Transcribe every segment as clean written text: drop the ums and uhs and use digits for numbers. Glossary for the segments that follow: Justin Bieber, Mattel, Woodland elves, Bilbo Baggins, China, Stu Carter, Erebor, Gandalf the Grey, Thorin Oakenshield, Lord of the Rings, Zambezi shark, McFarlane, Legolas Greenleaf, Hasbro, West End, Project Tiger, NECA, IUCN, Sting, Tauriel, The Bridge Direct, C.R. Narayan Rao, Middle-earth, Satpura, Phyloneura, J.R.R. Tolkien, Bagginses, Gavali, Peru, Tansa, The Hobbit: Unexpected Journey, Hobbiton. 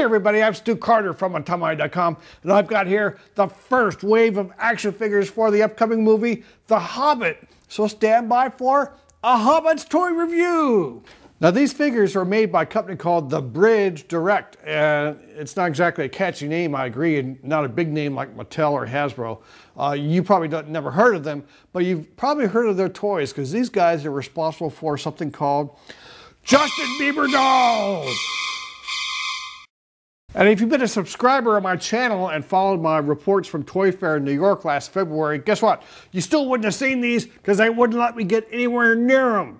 Hey everybody, I'm Stu Carter from Atamaii.com, and I've got here the first wave of action figures for the upcoming movie, The Hobbit. So stand by for a Hobbit's toy review. Now these figures are made by a company called The Bridge Direct, and it's not exactly a catchy name, I agree, and not a big name like Mattel or Hasbro. You probably never heard of them, but you've probably heard of their toys because these guys are responsible for something called Justin Bieber dolls. And if you've been a subscriber of my channel and followed my reports from Toy Fair in New York last February, guess what? You still wouldn't have seen these because they wouldn't let me get anywhere near them.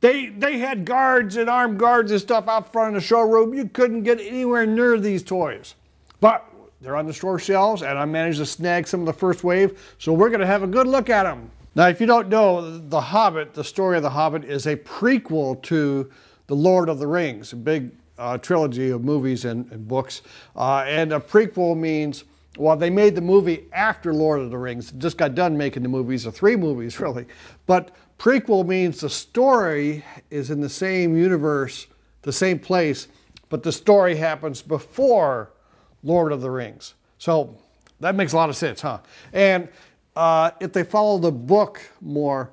They had guards and armed guards and stuff out front of the showroom. You couldn't get anywhere near these toys. But they're on the store shelves, and I managed to snag some of the first wave, so we're going to have a good look at them. Now, if you don't know, The Hobbit, the story of The Hobbit, is a prequel to The Lord of the Rings, a big trilogy of movies and books, and a prequel means, well, they made the movie after Lord of the Rings, just got done making the movies, the three movies really, but prequel means the story is in the same universe, the same place, but the story happens before Lord of the Rings. So that makes a lot of sense, huh? And if they follow the book more,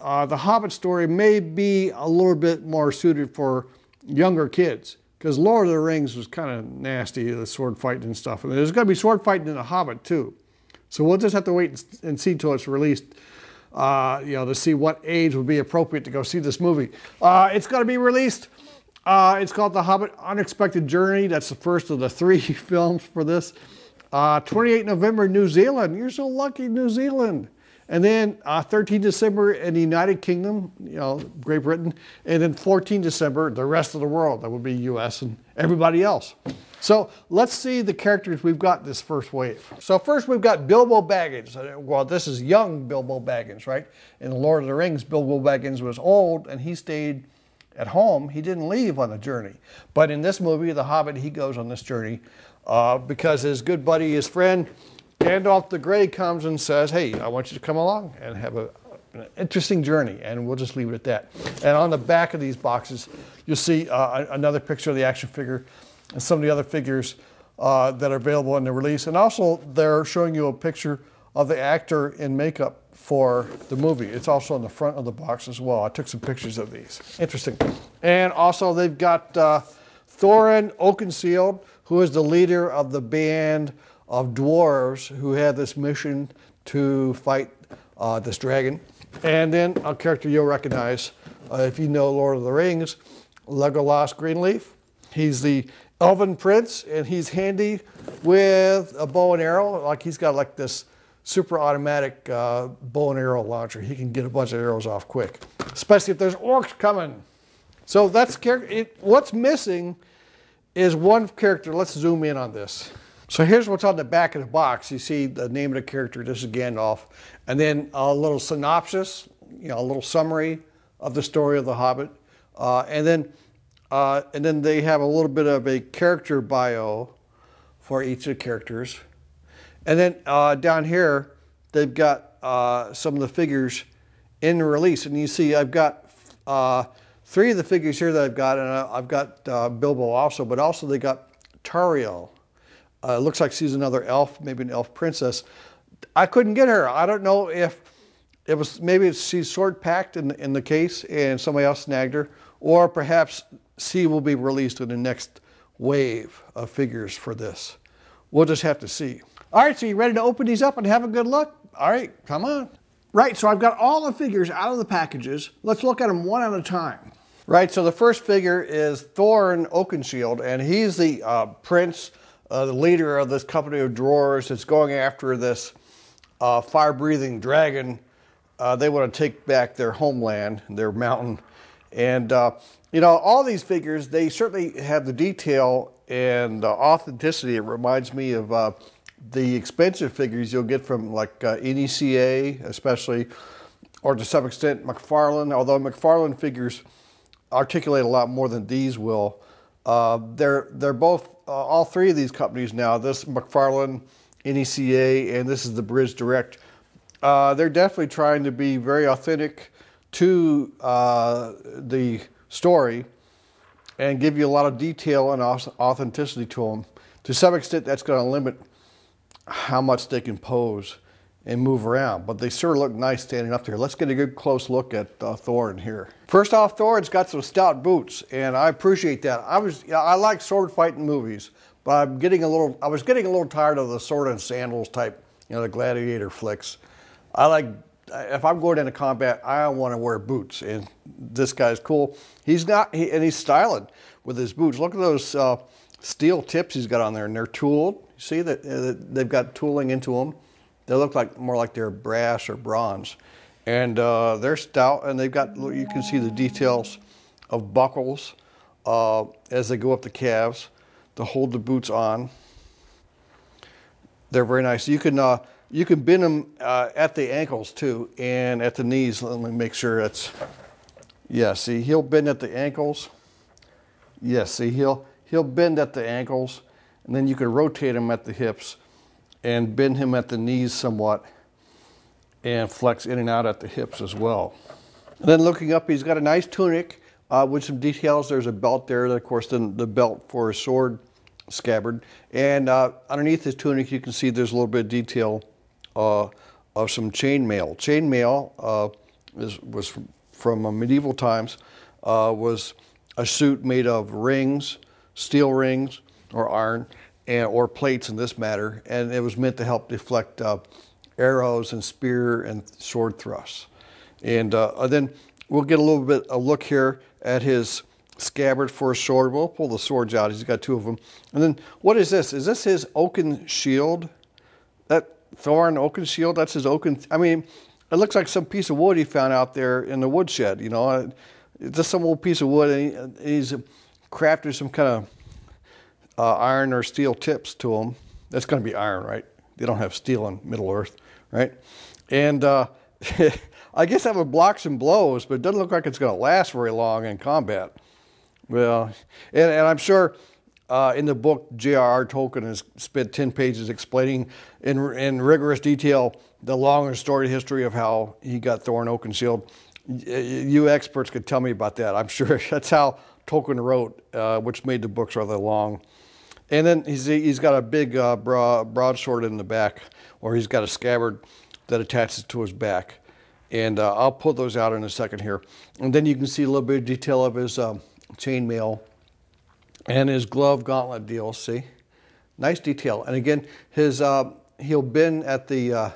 the Hobbit story may be a little bit more suited for younger kids, because Lord of the Rings was kind of nasty, the sword fighting and stuff. And there's going to be sword fighting in The Hobbit too. So we'll just have to wait and see till it's released, you know, to see what age would be appropriate to go see this movie. It's going to be released. It's called The Hobbit: Unexpected Journey. That's the first of the three films for this. 28 November, New Zealand. You're so lucky, New Zealand. And then 13 December in the United Kingdom, you know, Great Britain. And then 14 December, the rest of the world. That would be US and everybody else. So let's see the characters we've got this first wave. So first we've got Bilbo Baggins. Well, this is young Bilbo Baggins, right? In The Lord of the Rings, Bilbo Baggins was old and he stayed at home. He didn't leave on the journey. But in this movie, The Hobbit, he goes on this journey because his good buddy, his friend, Gandalf the Grey comes and says, hey, I want you to come along and have an interesting journey, and we'll just leave it at that. And on the back of these boxes, you'll see another picture of the action figure and some of the other figures that are available in the release. And also, they're showing you a picture of the actor in makeup for the movie. It's also on the front of the box as well. I took some pictures of these. Interesting. And also, they've got Thorin Oakenshield, who is the leader of the band of dwarves who had this mission to fight this dragon. And then a character you'll recognize if you know Lord of the Rings, Legolas Greenleaf. He's the elven prince, and he's handy with a bow and arrow. Like he's got like this super automatic bow and arrow launcher. He can get a bunch of arrows off quick, especially if there's orcs coming. So that's what's missing is one character. Let's zoom in on this. So here's what's on the back of the box. You see the name of the character. This is Gandalf. And then a little synopsis, you know, a little summary of the story of The Hobbit. And then they have a little bit of a character bio for each of the characters. And then down here, they've got some of the figures in the release. And you see I've got three of the figures here that I've got. And I've got Bilbo also, but also they got Tauriel. It looks like she's another elf, maybe an elf princess. I couldn't get her. I don't know if it was, maybe she's sword packed in the case and somebody else snagged her, or perhaps she will be released in the next wave of figures for this. We'll just have to see. All right, so you ready to open these up and have a good look? All right, come on. Right, so I've got all the figures out of the packages. Let's look at them one at a time. Right, so the first figure is Thorin Oakenshield, and he's the prince, the leader of this company of dwarves that's going after this fire-breathing dragon. They want to take back their homeland, their mountain. And, you know, all these figures, they certainly have the detail and authenticity. It reminds me of the expensive figures you'll get from, like, NECA, especially, or to some extent, McFarlane. Although McFarlane figures articulate a lot more than these will. They're both, all three of these companies now, this McFarlane, NECA, and this is the Bridge Direct. They're definitely trying to be very authentic to the story and give you a lot of detail and authenticity to them. To some extent, that's going to limit how much they can pose and move around, but they sure look nice standing up there. Let's get a good close look at Thorin here. First off, Thorin's got some stout boots, and I appreciate that. I like sword fighting movies, but I was getting a little tired of the sword and sandals type, the gladiator flicks. If I'm going into combat, I want to wear boots, and this guy's cool. And he's styling with his boots. Look at those steel tips he's got on there, and they're tooled. You see that they've got tooling into them. They look like more like they're brass or bronze, and they're stout, and they've got, you can see the details of buckles as they go up the calves to hold the boots on. They're very nice. You can bend them at the ankles too, and at the knees. Let me make sure that's, yeah. See, he'll bend at the ankles. Yes, yeah, see, he'll bend at the ankles, and then you can rotate him at the hips and bend him at the knees somewhat, and flex in and out at the hips as well. And then looking up, he's got a nice tunic with some details. There's a belt there, of course, the belt for his sword scabbard. And underneath his tunic, you can see there's a little bit of detail of some chainmail. Chainmail was from medieval times, was a suit made of rings, steel rings or iron, or plates in this matter, and it was meant to help deflect arrows and spear and sword thrusts. And then we'll get a little bit of a look here at his scabbard for his sword. We'll pull the swords out. He's got two of them. And then what is this? Is this his Oakenshield? That Thorin Oakenshield? That's his I mean, it looks like some piece of wood he found out there in the woodshed. It's just some old piece of wood, and he's crafted some kind of iron or steel tips to them. That's going to be iron, right? They don't have steel in Middle-earth, right? And I guess that would block some blows, but it doesn't look like it's going to last very long in combat. Well, and I'm sure in the book, J.R.R. Tolkien has spent 10 pages explaining in rigorous detail the long and storied history of how he got Thorin Oakenshield. You experts could tell me about that. I'm sure that's how Tolkien wrote, which made the books rather long. And then he's got a big broadsword in the back, or he's got a scabbard that attaches to his back. And I'll pull those out in a second here. And then you can see a little bit of detail of his chainmail and his glove gauntlet deal, see? Nice detail. And again, his he'll bend at the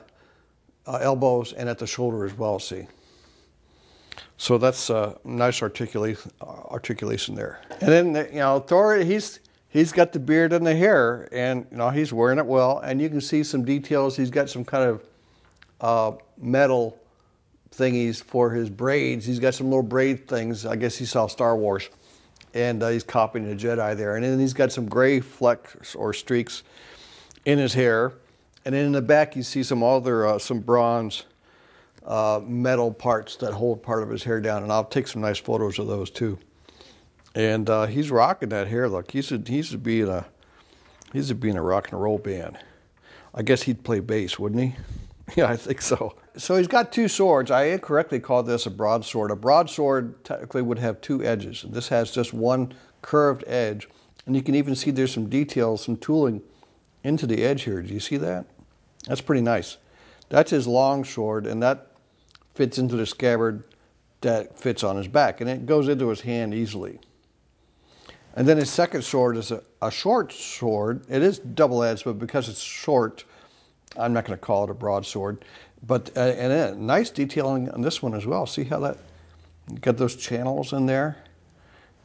elbows and at the shoulder as well, see? So that's a nice articulation there. And then, Thorin, he's got the beard and the hair, and he's wearing it well. And you can see some details. He's got some kind of metal thingies for his braids. He's got some little braid things. I guess he saw Star Wars, and he's copying a Jedi there. And then he's got some gray flecks or streaks in his hair. And then in the back, you see some other some bronze metal parts that hold part of his hair down, and I'll take some nice photos of those too. And he's rocking that hair. Look, he should be in a rock and roll band. I guess he'd play bass, wouldn't he? Yeah, I think so. So he's got two swords. I incorrectly called this a broadsword. A broadsword technically would have two edges, and this has just one curved edge. And you can even see there's some details, some tooling into the edge here. Do you see that? That's pretty nice. That's his long sword, and that fits into the scabbard that fits on his back, and it goes into his hand easily. And then his second sword is a short sword. It is double-edged, but because it's short, I'm not going to call it a broadsword. But and nice detailing on this one as well. See how that got those channels in there,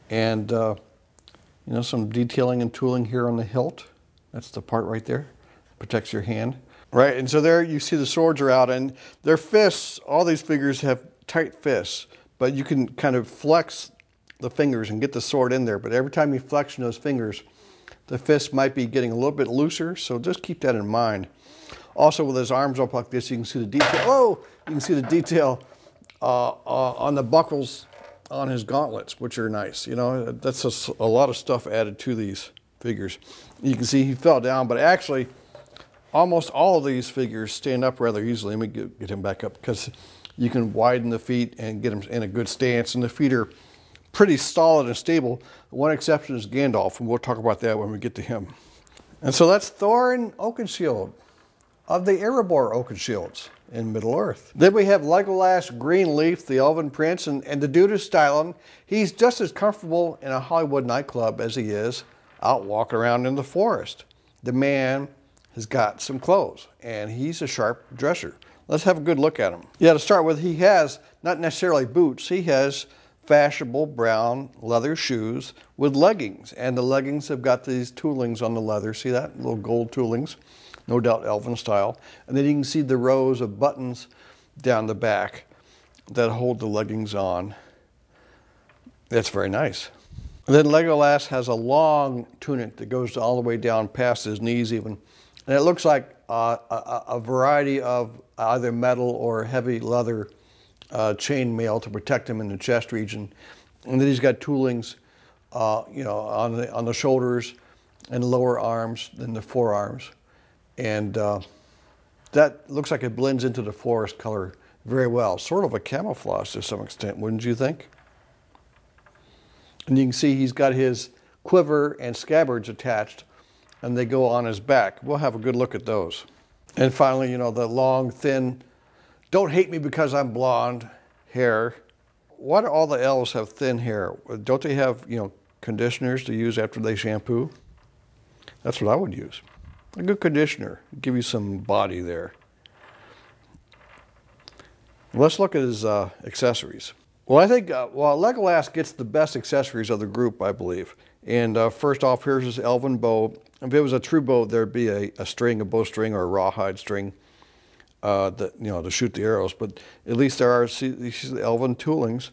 and some detailing and tooling here on the hilt. That's the part right there, protects your hand. Right, and so there you see the swords are out, and their fists, all these figures have tight fists, but you can kind of flex the fingers and get the sword in there. But every time you flex those fingers, the fists might be getting a little bit looser, so just keep that in mind. Also, with his arms up like this, you can see the detail. Oh, you can see the detail on the buckles on his gauntlets, which are nice. That's a lot of stuff added to these figures. You can see he fell down, but actually, almost all of these figures stand up rather easily. Let me get him back up, because you can widen the feet and get him in a good stance, and the feet are pretty solid and stable. One exception is Gandalf, and we'll talk about that when we get to him. And so that's Thorin Oakenshield of the Erebor Oakenshields in Middle-earth. Then we have Legolas Greenleaf, the Elven Prince, and the dude is styling. He's just as comfortable in a Hollywood nightclub as he is out walking around in the forest. The man has got some clothes, and he's a sharp dresser. Let's have a good look at him. Yeah, to start with, he has not necessarily boots. He has fashionable brown leather shoes with leggings, and the leggings have got these toolings on the leather. See that? Little gold toolings. No doubt elven style. And then you can see the rows of buttons down the back that hold the leggings on. That's very nice. And then Legolas has a long tunic that goes all the way down past his knees even. And it looks like a variety of either metal or heavy leather chain mail to protect him in the chest region. And then he's got toolings you know, on the shoulders and lower arms than the forearms. And that looks like it blends into the forest color very well. Sort of a camouflage to some extent, wouldn't you think? And you can see he's got his quiver and scabbards attached, and they go on his back. We'll have a good look at those. And finally, you know, the long, thin, don't hate me because I'm blonde hair. Why do all the elves have thin hair? Don't they have, you know, conditioners to use after they shampoo? That's what I would use. A good conditioner, give you some body there. Let's look at his accessories. Well, I think Legolas gets the best accessories of the group, I believe. And first off, here's his elven bow. If it was a true bow, there'd be a string, a bowstring, or a rawhide string, that, you know, to shoot the arrows. But at least there are the elven toolings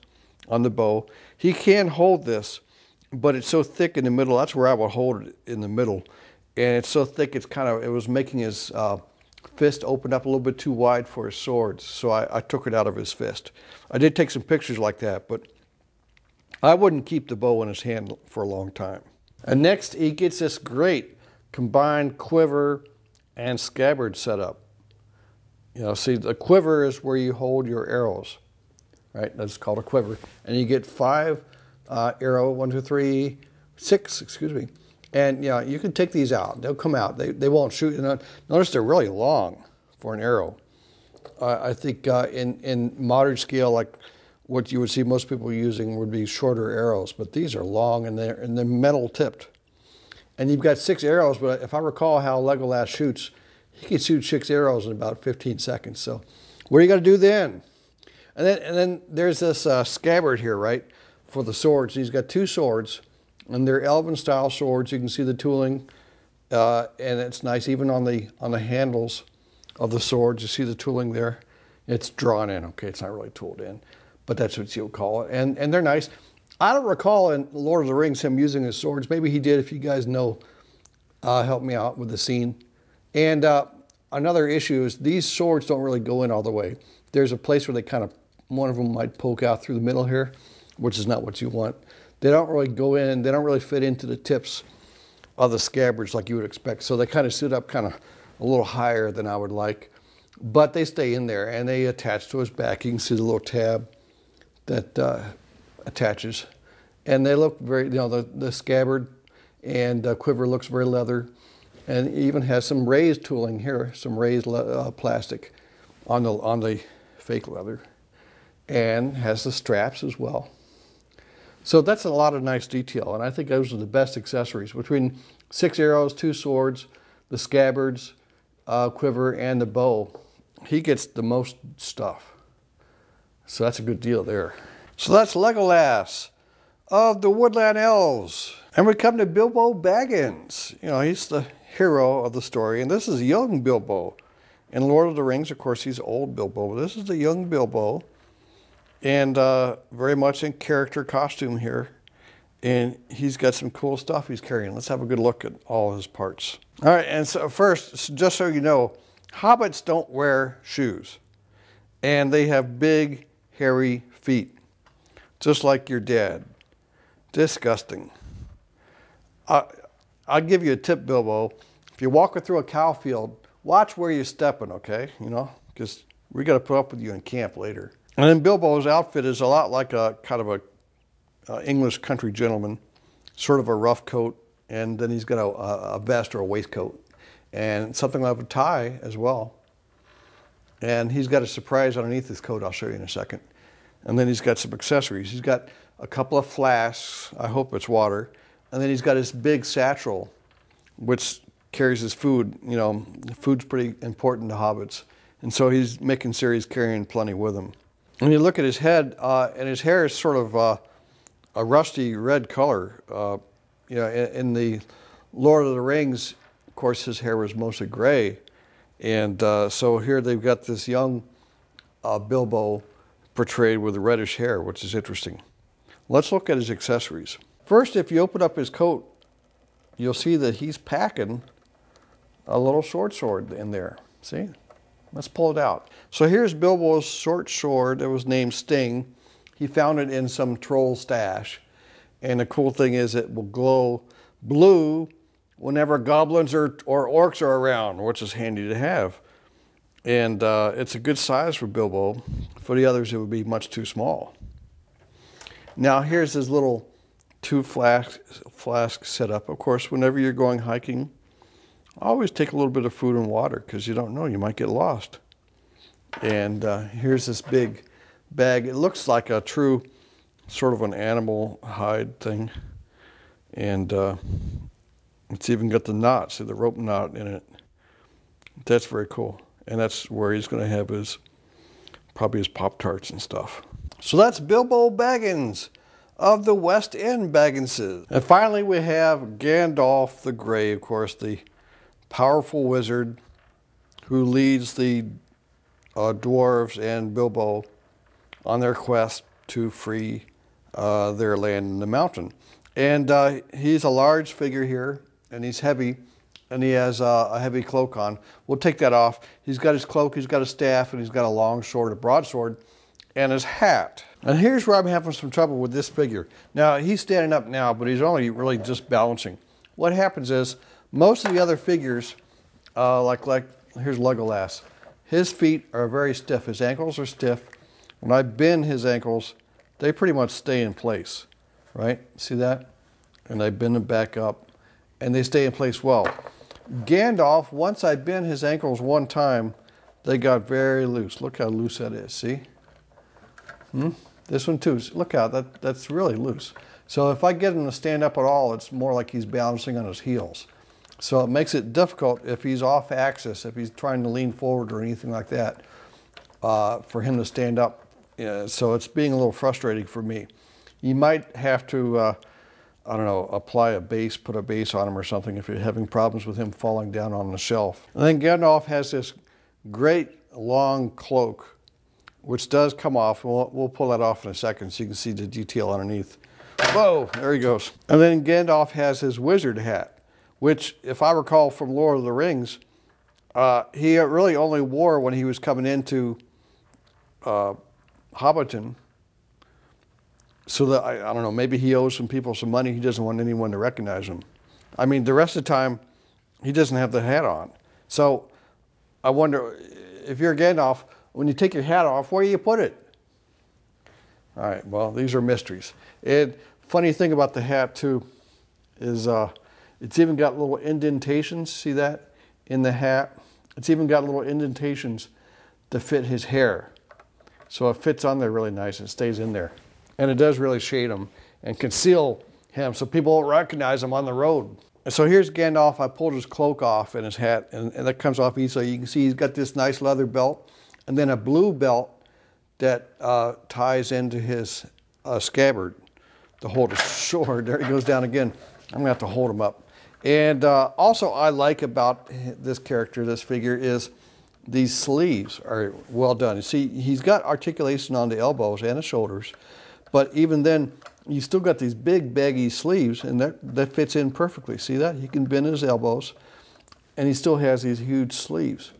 on the bow. He can hold this, but it's so thick in the middle. That's where I would hold it, in the middle. And it's so thick, it's kind of, it was making his fist open up a little bit too wide for his sword, so I took it out of his fist. I did take some pictures like that, but I wouldn't keep the bow in his hand for a long time. And next, he gets this great combined quiver and scabbard setup. You know, see, the quiver is where you hold your arrows, right? That's called a quiver. And you get five arrow, 6, excuse me. And, you know, you can take these out. They'll come out. They won't shoot. And notice they're really long for an arrow. I think in modern scale, like what you would see most people using would be shorter arrows. But these are long, and they're metal tipped. And you've got 6 arrows. But if I recall how Legolas shoots, he can shoot 6 arrows in about 15 seconds. So what are you going to do then? And then there's this scabbard here, right, for the swords. He's got 2 swords. And they're elven-style swords. You can see the tooling, and it's nice. Even on the handles of the swords, you see the tooling there. It's drawn in. Okay, it's not really tooled in, but that's what you'll call it. And they're nice. I don't recall in Lord of the Rings him using his swords. Maybe he did. If you guys know, help me out with the scene. And another issue is these swords don't really go in all the way. There's a place where they kind of, one of them might poke out through the middle here, which is not what you want. They don't really go in, they don't really fit into the tips of the scabbards like you would expect. So they kind of sit up kind of a little higher than I would like, but they stay in there and they attach to his back. You can see the little tab that attaches. And they look very, you know, the scabbard and quiver looks very leather, and even has some raised tooling here, some raised plastic on the fake leather, and has the straps as well. So that's a lot of nice detail, and I think those are the best accessories. Between 6 arrows, 2 swords, the scabbards, quiver, and the bow, he gets the most stuff. So that's a good deal there. So that's Legolas of the Woodland Elves. And we come to Bilbo Baggins. You know, he's the hero of the story, and this is young Bilbo. In Lord of the Rings, of course, he's old Bilbo, but this is the young Bilbo. And very much in character costume here. And he's got some cool stuff he's carrying. Let's have a good look at all his parts. All right, and so first, just so you know, hobbits don't wear shoes. And they have big, hairy feet, just like your dad. Disgusting. I'll give you a tip, Bilbo. If you're walking through a cow field, watch where you're stepping, okay? You know, because we got to put up with you in camp later. And then Bilbo's outfit is a lot like a kind of a English country gentleman, sort of a rough coat, and then he's got a vest or a waistcoat, and something like a tie as well. And he's got a surprise underneath his coat, I'll show you in a second. And then he's got some accessories. He's got a couple of flasks, I hope it's water, and then he's got his big satchel, which carries his food. You know, food's pretty important to hobbits. And so he's making sure he's carrying plenty with him. When you look at his head, and his hair is sort of a rusty red color. You know, in the Lord of the Rings, of course, his hair was mostly gray. And so here they've got this young Bilbo portrayed with reddish hair, which is interesting. Let's look at his accessories. First, if you open up his coat, you'll see that he's packing a little short sword in there. See? Let's pull it out. So here's Bilbo's short sword that was named Sting. He found it in some troll stash. And the cool thing is it will glow blue whenever goblins or orcs are around, which is handy to have. And it's a good size for Bilbo. For the others, it would be much too small. Now here's his little two flask setup. Of course, whenever you're going hiking, always take a little bit of food and water because you don't know, you might get lost. And here's this big bag. It looks like a true sort of an animal hide thing. And it's even got the knot, see the rope knot in it. That's very cool. And that's where he's gonna have his, probably his Pop-Tarts and stuff. So that's Bilbo Baggins of the West End Bagginses. And finally we have Gandalf the Grey, of course, the powerful wizard who leads the dwarves and Bilbo on their quest to free their land in the mountain. And he's a large figure here, and he's heavy, and he has a heavy cloak on. We'll take that off. He's got his cloak, he's got a staff, and he's got a long sword, a broadsword, and his hat. And here's where I'm having some trouble with this figure. Now, he's standing up now, but he's only really just balancing. What happens is, most of the other figures, like here's Legolas, his feet are very stiff, his ankles are stiff. When I bend his ankles, they pretty much stay in place, right? See that? And I bend them back up, and they stay in place well. Gandalf, once I bend his ankles one time, they got very loose. Look how loose that is, see? This one too, look out, that's really loose. So if I get him to stand up at all, it's more like he's balancing on his heels. So it makes it difficult if he's off axis, if he's trying to lean forward or anything like that, for him to stand up. So it's being a little frustrating for me. You might have to, I don't know, apply a base, put a base on him or something if you're having problems with him falling down on the shelf. And then Gandalf has this great long cloak which does come off. We'll pull that off in a second so you can see the detail underneath. Whoa, there he goes. And then Gandalf has his wizard hat, which, if I recall from Lord of the Rings, he really only wore when he was coming into Hobbiton. So that, I don't know, maybe he owes some people some money. He doesn't want anyone to recognize him. I mean, the rest of the time, he doesn't have the hat on. So I wonder, if you're Gandalf, when you take your hat off, where do you put it? All right, well, these are mysteries. And funny thing about the hat, too, is it's even got little indentations, see that, in the hat? It's even got little indentations to fit his hair. So it fits on there really nice and stays in there. And it does really shade him and conceal him so people won't recognize him on the road. So here's Gandalf. I pulled his cloak off and his hat, and that comes off easily. You can see he's got this nice leather belt, and then a blue belt that ties into his scabbard to hold his sword. There he goes down again. I'm gonna have to hold him up. And also I like about this character, this figure, is these sleeves are well done. You see, he's got articulation on the elbows and the shoulders, but even then, you still got these big baggy sleeves, and that fits in perfectly. See that? He can bend his elbows, and he still has these huge sleeves.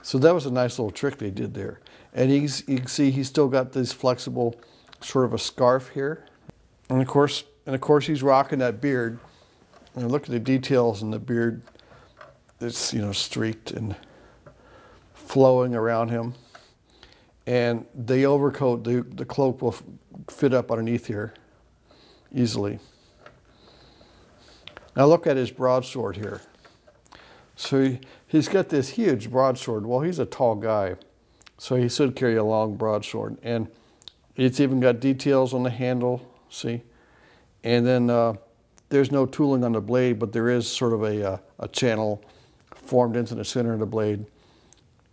So that was a nice little trick they did there. And you can see he's still got this flexible sort of a scarf here. And of course he's rocking that beard. And look at the details in the beard. It's, you know, streaked and flowing around him. And the overcoat, the cloak will fit up underneath here. easily. Now look at his broadsword here. So he's got this huge broadsword. Well, he's a tall guy, so he should carry a long broadsword. And it's even got details on the handle, see? And then there's no tooling on the blade, but there is sort of a channel formed into the center of the blade.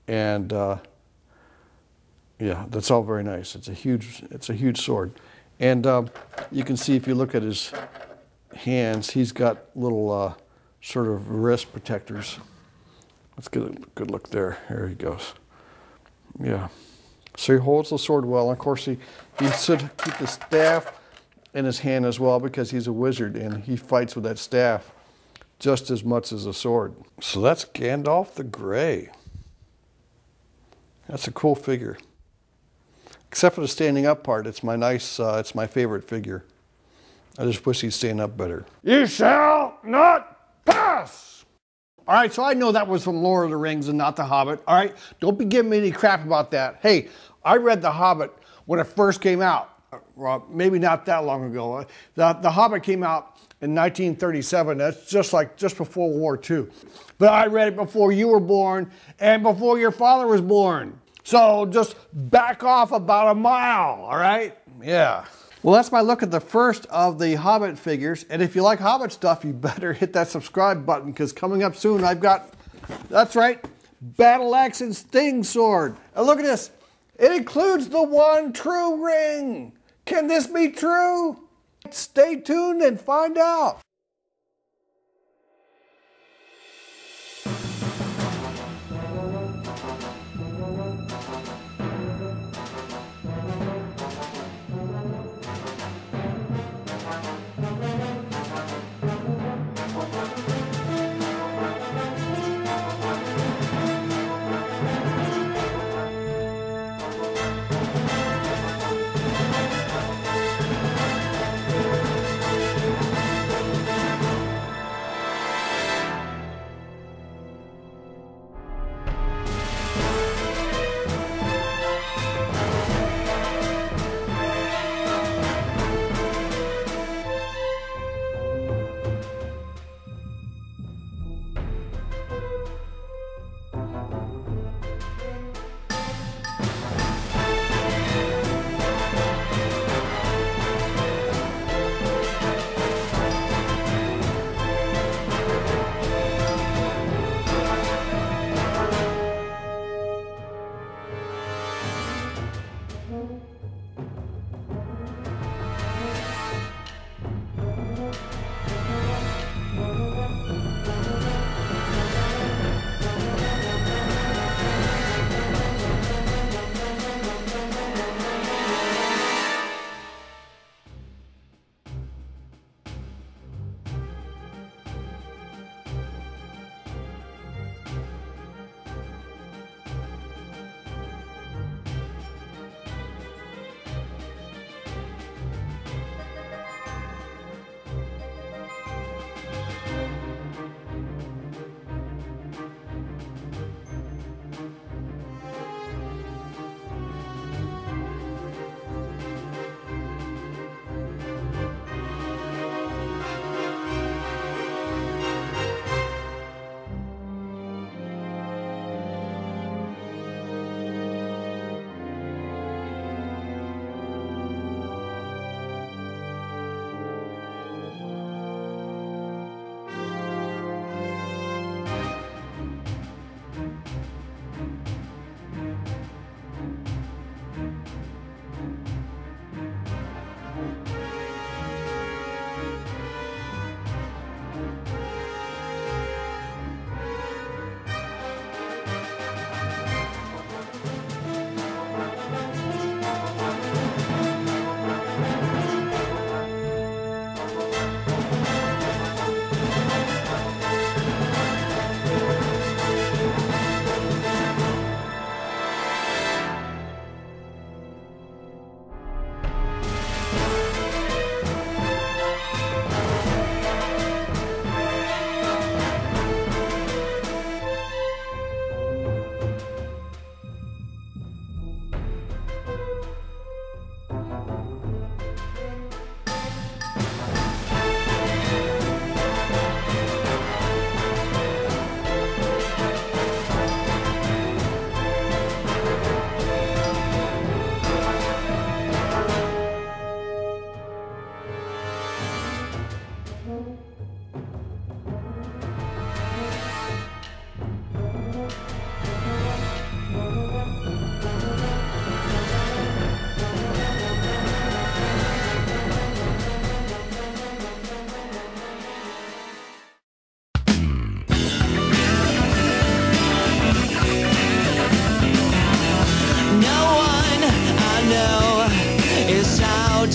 And yeah, that's all very nice. It's a huge sword. And you can see if you look at his hands, he's got little sort of wrist protectors. Let's get a good look there. There he goes. Yeah. So he holds the sword well. And of course, he should keep the staff in his hand as well, because he's a wizard and he fights with that staff just as much as a sword. So that's Gandalf the Grey. That's a cool figure. Except for the standing up part, it's my favorite figure. I just wish he'd stand up better. You shall not pass! All right, so I know that was from Lord of the Rings and not The Hobbit. All right, don't be giving me any crap about that. Hey, I read The Hobbit when it first came out. Well, maybe not that long ago. The Hobbit came out in 1937. That's just before World War II. But I read it before you were born and before your father was born. So just back off about a mile, all right? Yeah. Well, that's my look at the first of the Hobbit figures. And if you like Hobbit stuff, you better hit that subscribe button, because coming up soon, I've got, that's right, Battle Axe and Sting sword. And look at this. It includes the one true ring. Can this be true? Stay tuned and find out.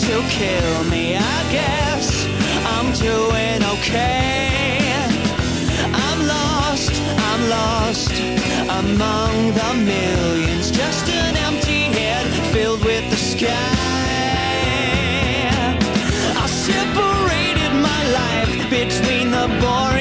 to kill me. I guess I'm doing okay. I'm lost, I'm lost among the millions. Just an empty head filled with the sky. I separated my life between the boring